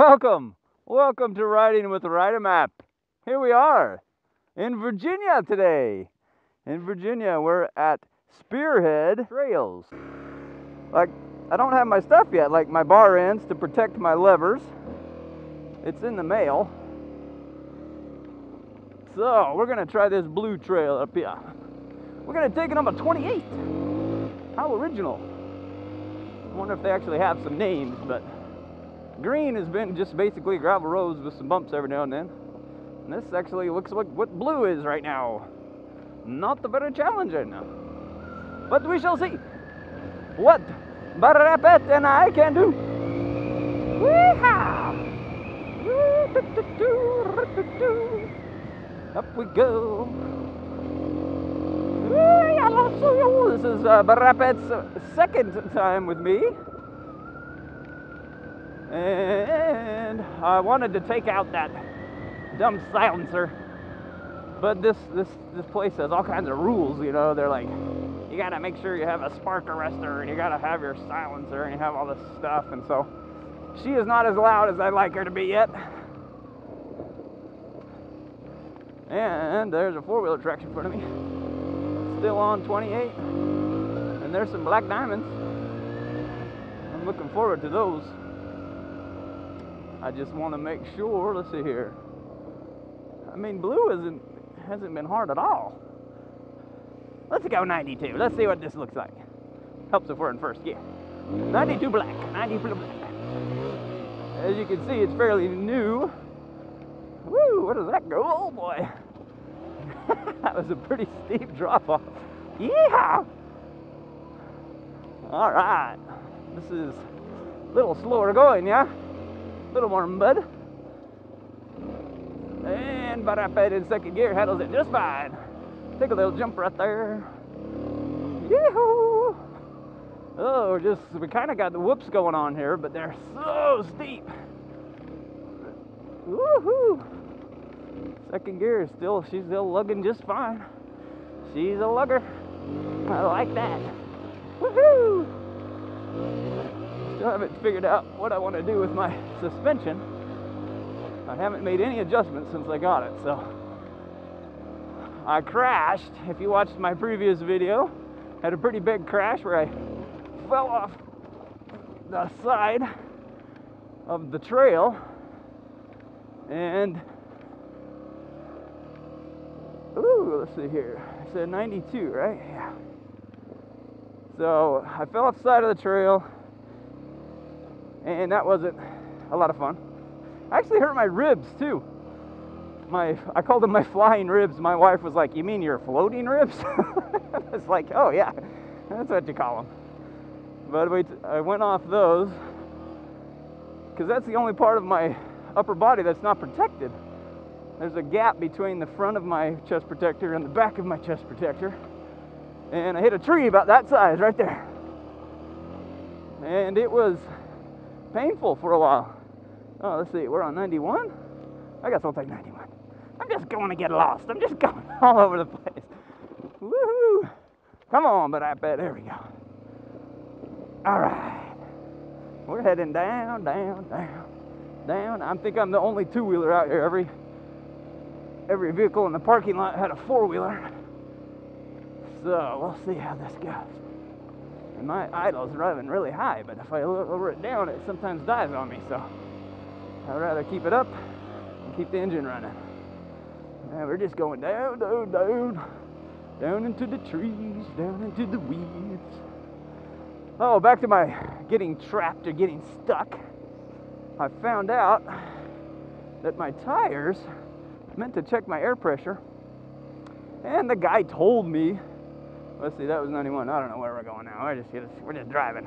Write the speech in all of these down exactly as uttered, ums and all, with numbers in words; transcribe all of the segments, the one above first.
Welcome, welcome to Riding with Ride A M A P. Here we are in Virginia today. In Virginia, we're at Spearhead Trails. Like, I don't have my stuff yet, like my bar ends to protect my levers. It's in the mail. So, we're gonna try this blue trail up here. We're gonna take it on a twenty-eight. How original. I wonder if they actually have some names, but green has been just basically gravel roads with some bumps every now and then. And this actually looks like what blue is right now. Not the very challenging. But we shall see what Barapet and I can do. Wee-haw! Up we go. This is uh, Barapet's second time with me. And I wanted to take out that dumb silencer, but this this this place has all kinds of rules. You know, they're like, you gotta make sure you have a spark arrestor, and you gotta have your silencer, and you have all this stuff. And so, she is not as loud as I'd like her to be yet. And there's a four-wheeler traction in front of me, still on twenty-eight. And there's some black diamonds. I'm looking forward to those. I just want to make sure, let's see here. I mean, blue isn't, hasn't been hard at all. Let's go ninety-two, let's see what this looks like. Helps if we're in first gear. ninety-two black, ninety-two black. As you can see, it's fairly new. Woo, where does that go? Oh boy. That was a pretty steep drop off. Yeah. All right, this is a little slower going, yeah? A little more mud. And Barapet in second gear handles it just fine. Take a little jump right there. Yee-hoo! Oh, just, we kind of got the whoops going on here, but they're so steep. Woohoo! Second gear is still, she's still lugging just fine. She's a lugger. I like that. Woohoo! I haven't figured out what I want to do with my suspension. I haven't made any adjustments since I got it, so I crashed. If you watched my previous video, I had a pretty big crash where I fell off the side of the trail and ooh, let's see here. I said ninety-two, right? Yeah. So I fell off the side of the trail. And that wasn't a lot of fun. I actually hurt my ribs too. My, I called them my flying ribs. My wife was like, you mean your floating ribs? It's like, oh yeah, that's what you call them. But we, I went off those because that's the only part of my upper body that's not protected. There's a gap between the front of my chest protector and the back of my chest protector. And I hit a tree about that size right there. And it was painful for a while. Oh, let's see, we're on ninety-one? I guess I'll take ninety-one. I'm just going to get lost. I'm just going all over the place. Woohoo! Come on, but I bet. There we go. All right. We're heading down, down, down, down. I think I'm the only two-wheeler out here. Every, every vehicle in the parking lot had a four-wheeler. So we'll see how this goes. And my idle's running really high, but if I lower it down, it sometimes dies on me, so I'd rather keep it up and keep the engine running. And we're just going down, down, down, down into the trees, down into the weeds. Oh, back to my getting trapped or getting stuck. I found out that my tires, I meant to check my air pressure, and the guy told me. Let's see, that was ninety-one. I don't know where we're going now. We're just, we're just driving.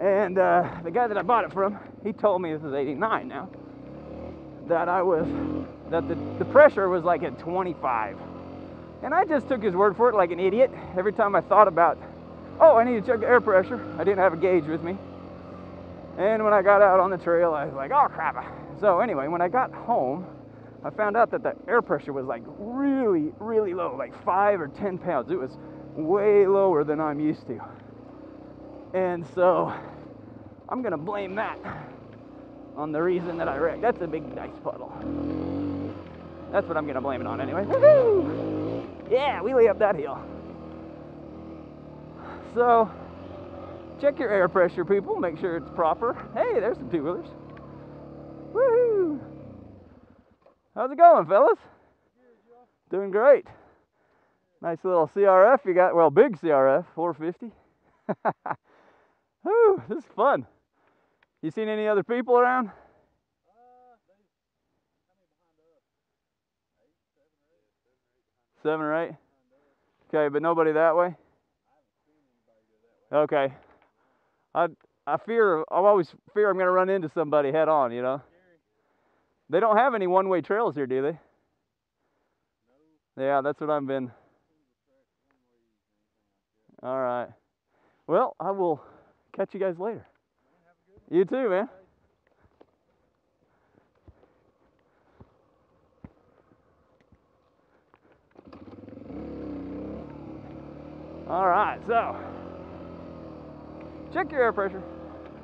And uh, the guy that I bought it from, he told me, this is eighty-nine now, that I was, that the, the pressure was like at twenty-five. And I just took his word for it like an idiot. Every time I thought about, oh, I need to check the air pressure, I didn't have a gauge with me. And when I got out on the trail, I was like, oh, crap. So anyway, when I got home, I found out that the air pressure was like really, really low, like five or ten pounds. It was way lower than I'm used to. And so I'm going to blame that on the reason that I wrecked. That's a big dice puddle. That's what I'm gonna blame it on anyway. Woohoo! Yeah, wheelie up that hill. So, check your air pressure, people. Make sure it's proper. Hey, there's some two-wheelers. Woohoo! How's it going, fellas? Doing great. Nice little C R F you got. Well, big C R F, four fifty. Woo, this is fun. You seen any other people around? Seven or eight? Okay, but nobody that way? Okay. I I fear, I always fear I'm going to run into somebody head on, you know. They don't have any one-way trails here, do they? Yeah, that's what I've been. All right. Well, I will catch you guys later. You too, man. All right, so check your air pressure.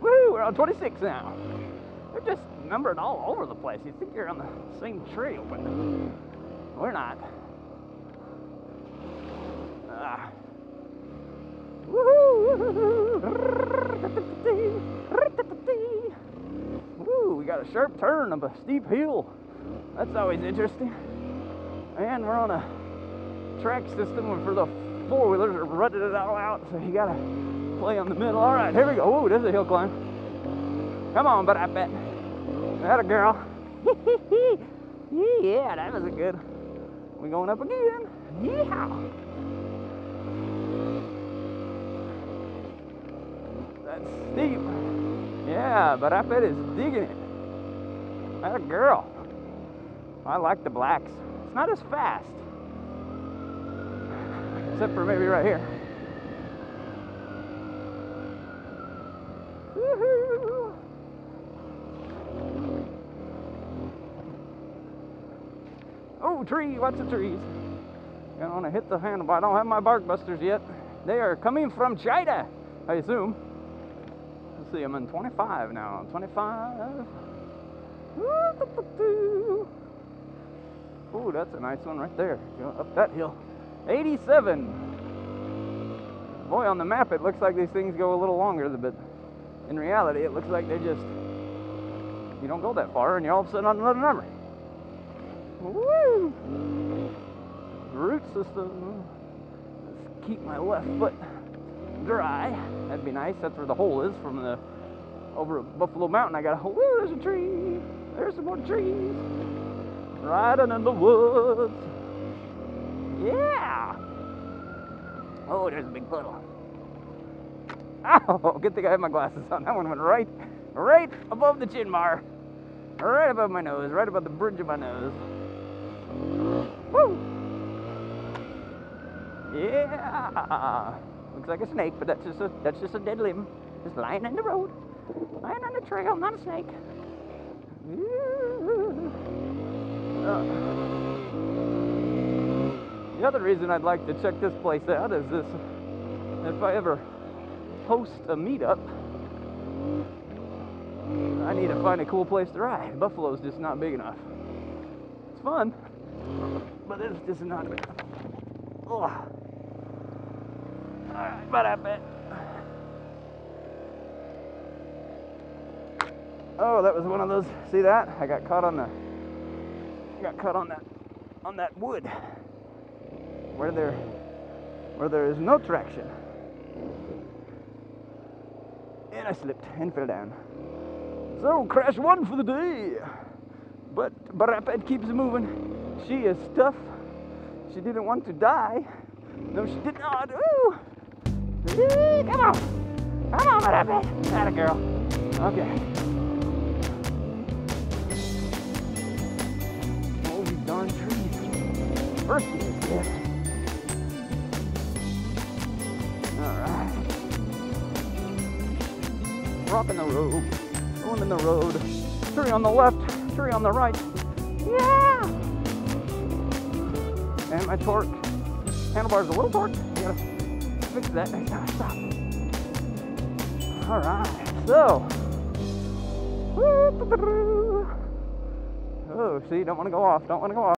Woo, we're on twenty-six now. They're just numbered all over the place. You think you're on the same trail, but we're not. Ah. Woo, we got a sharp turn up a steep hill. That's always interesting. And we're on a track system for the four-wheelers are rutted it all out, so you gotta play on the middle. All right, here we go. Whoa, there's a hill climb. Come on, Barapet. That a girl. Yeah, that was a good. We're going up again. Yeah. That's steep. Yeah, but I bet it's digging it. That a girl. I like the blacks. It's not as fast. Except for maybe right here. Woohoo! Oh, tree, watch the trees. I don't want to hit the handlebar. I don't have my bark busters yet. They are coming from China, I assume. See, I'm in twenty-five now. twenty-five. Ooh, that's a nice one right there. Going up that hill. eighty-seven. Boy, on the map it looks like these things go a little longer, but in reality it looks like they just, you don't go that far and you're all of a sudden on another number. Woo! Root system. Let's keep my left foot dry. That'd be nice. That's where the hole is from the over at Buffalo Mountain. I got a hole. Ooh, there's a tree. There's some more trees. Riding in the woods. Yeah. Oh, there's a big puddle. Ow! Good thing I had my glasses on. That one went right, right above the chin bar, right above my nose, right above the bridge of my nose. Woo! Yeah. Looks like a snake, but that's just a, that's just a dead limb. Just lying in the road. Lying on the trail, not a snake. Uh, the other reason I'd like to check this place out is this. If I ever host a meetup, I need to find a cool place to ride. Buffalo's just not big enough. It's fun, but it's just not big enough. Ugh. Alright, but I bet. Oh, that was one of those. See that? I got caught on the I got caught on that on that wood. Where there where there is no traction. And I slipped and fell down. So crash one for the day. But Barapet keeps moving. She is tough. She didn't want to die. No, she did not. Ooh! Come on! Come on, Barapet! Atta girl. Okay. Oh, you darn trees. First thing is this. Alright. Rocking the road. Going in the road. Tree on the left. Tree on the right. Yeah! And my torque. Handlebar's a little torqued. You gotta fix that next time. Stop. All right. So, Oh, see, don't want to go off, don't want to go off.